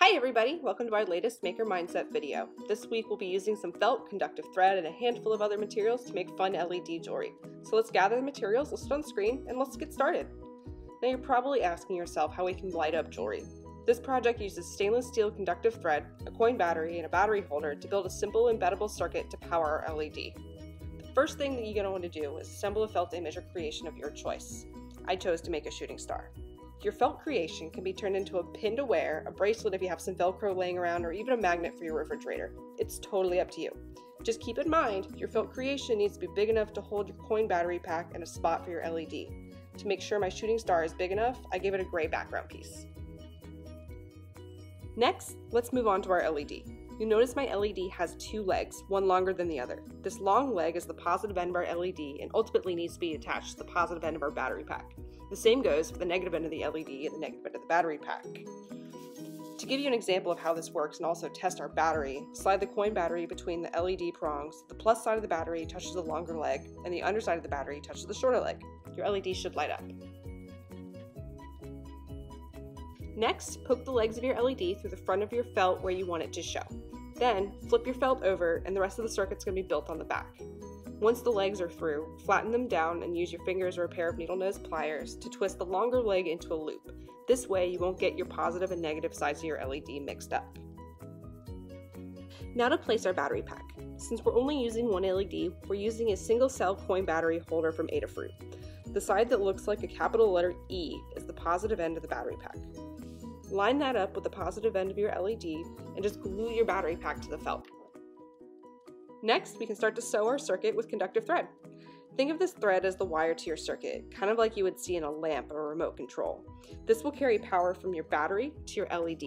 Hi everybody, welcome to our latest Maker Mindset video. This week we'll be using some felt, conductive thread, and a handful of other materials to make fun LED jewelry. So let's gather the materials listed on screen and let's get started. Now you're probably asking yourself how we can light up jewelry. This project uses stainless steel conductive thread, a coin battery, and a battery holder to build a simple embeddable circuit to power our LED. The first thing that you're going to want to do is assemble a felt image or creation of your choice. I chose to make a shooting star. Your felt creation can be turned into a pin to wear, a bracelet if you have some Velcro laying around, or even a magnet for your refrigerator. It's totally up to you. Just keep in mind, your felt creation needs to be big enough to hold your coin battery pack and a spot for your LED. To make sure my shooting star is big enough, I gave it a gray background piece. Next, let's move on to our LED. You'll notice my LED has two legs, one longer than the other. This long leg is the positive end of our LED and ultimately needs to be attached to the positive end of our battery pack. The same goes for the negative end of the LED and the negative end of the battery pack. To give you an example of how this works and also test our battery, slide the coin battery between the LED prongs. The plus side of the battery touches the longer leg and the underside of the battery touches the shorter leg. Your LED should light up. Next, poke the legs of your LED through the front of your felt where you want it to show. Then, flip your felt over and the rest of the circuit's going to be built on the back. Once the legs are through, flatten them down and use your fingers or a pair of needle nose pliers to twist the longer leg into a loop. This way, you won't get your positive and negative sides of your LED mixed up. Now to place our battery pack. Since we're only using one LED, we're using a single cell coin battery holder from Adafruit. The side that looks like a capital letter E is the positive end of the battery pack. Line that up with the positive end of your LED and just glue your battery pack to the felt. Next, we can start to sew our circuit with conductive thread. Think of this thread as the wire to your circuit, kind of like you would see in a lamp or a remote control. This will carry power from your battery to your LED.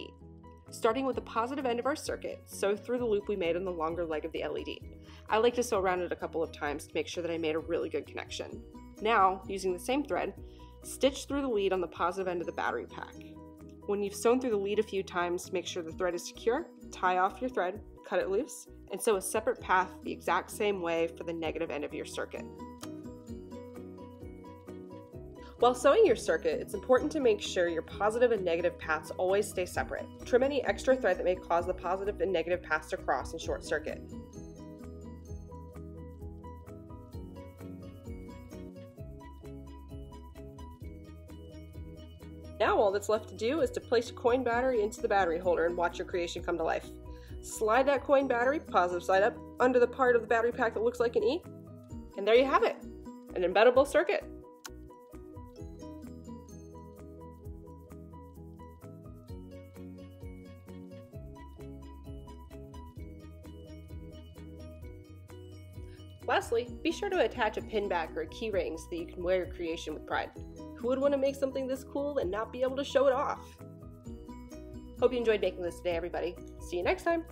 Starting with the positive end of our circuit, sew through the loop we made on the longer leg of the LED. I like to sew around it a couple of times to make sure that I made a really good connection. Now, using the same thread, stitch through the lead on the positive end of the battery pack. When you've sewn through the lead a few times to make sure the thread is secure, tie off your thread, cut it loose, and sew a separate path the exact same way for the negative end of your circuit. While sewing your circuit, it's important to make sure your positive and negative paths always stay separate. Trim any extra thread that may cause the positive and negative paths to cross and short circuit. Now all that's left to do is to place a coin battery into the battery holder and watch your creation come to life. Slide that coin battery, positive side up, under the part of the battery pack that looks like an E, and there you have it, an embeddable circuit. Lastly, be sure to attach a pin back or a key ring so that you can wear your creation with pride. Who would want to make something this cool and not be able to show it off? Hope you enjoyed making this today, everybody. See you next time!